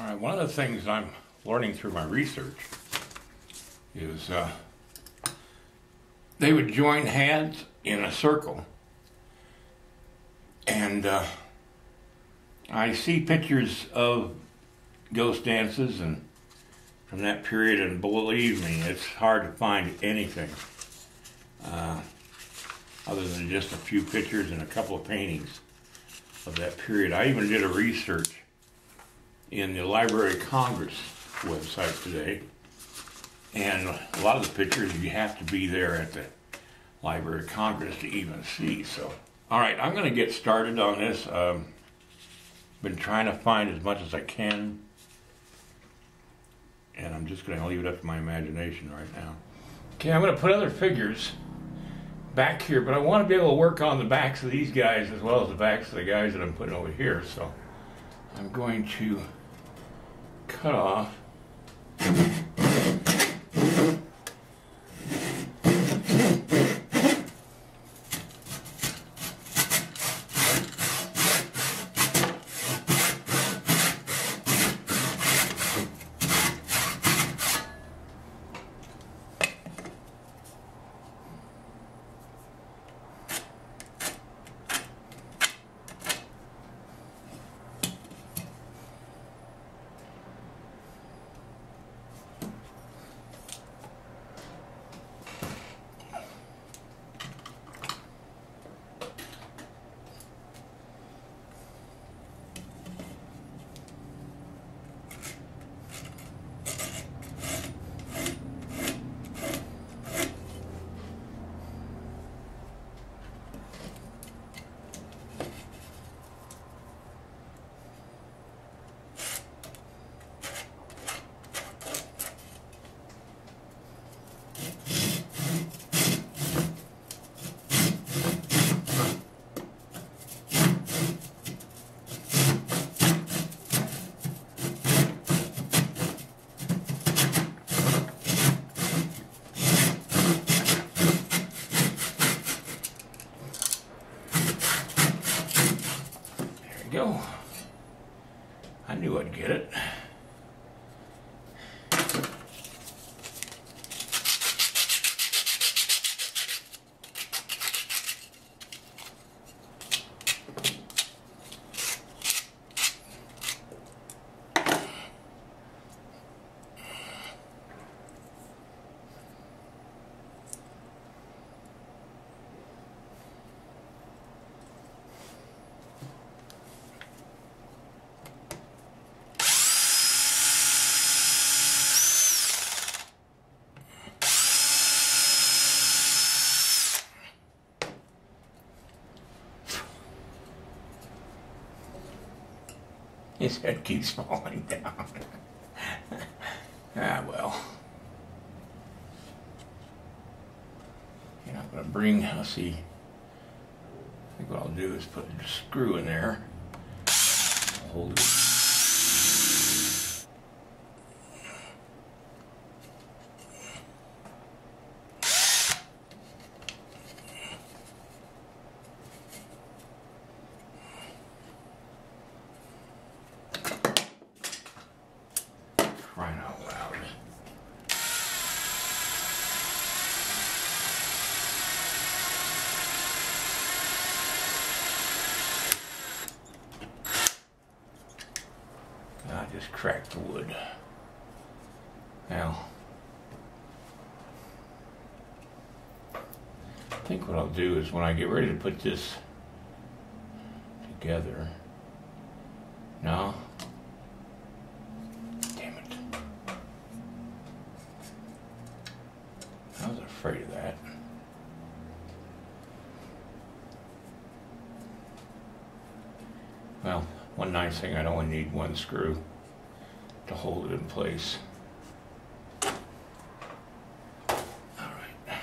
All right, one of the things I'm learning through my research is they would join hands in a circle, and I see pictures of ghost dances and from that period, and believe me, it's hard to find anything other than just a few pictures and a couple of paintings of that period. I even did a research in the Library of Congress website today, and a lot of the pictures you have to be there at the Library of Congress to even see. So, all right, I'm going to get started on this. Been trying to find as much as I can, and I'm just going to leave it up to my imagination right now. Okay, I'm going to put other figures back here, but I want to be able to work on the backs of these guys as well as the backs of the guys that I'm putting over here, so I'm going to cut off his head keeps falling down. Ah, well. And I'm going to bring, let's see, I think what I'll do is put a screw in there. I'll hold it. Just crack the wood. Now, I think what I'll do is when I get ready to put this together, no, damn it, I was afraid of that. Well, one nice thing, I only need one screw to hold it in place. All right.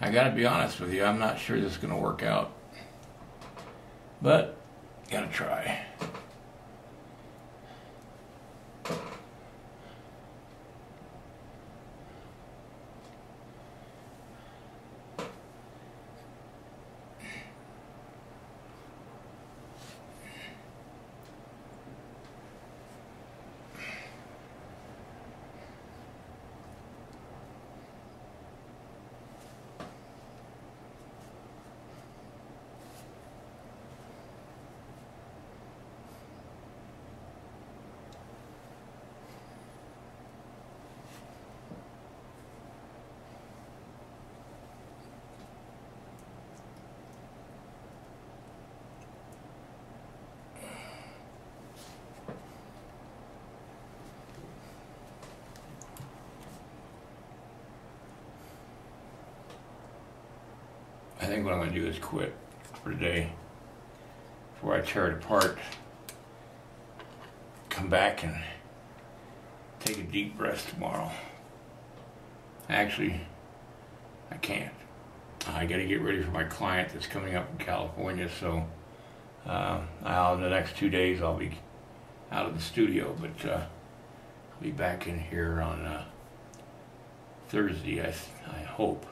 I gotta be honest with you, I'm not sure this is gonna work out but gotta try. I think what I'm going to do is quit for today before I tear it apart. Come back and take a deep breath tomorrow. Actually, I can't. I got to get ready for my client that's coming up in California, so in the next 2 days I'll be out of the studio, but I'll be back in here on Thursday, I hope.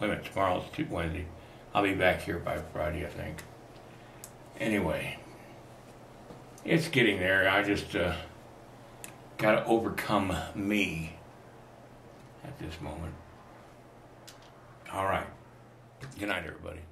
Wait a minute, tomorrow's Wednesday. I'll be back here by Friday, I think. Anyway, it's getting there. I just got to overcome me at this moment. All right. Good night, everybody.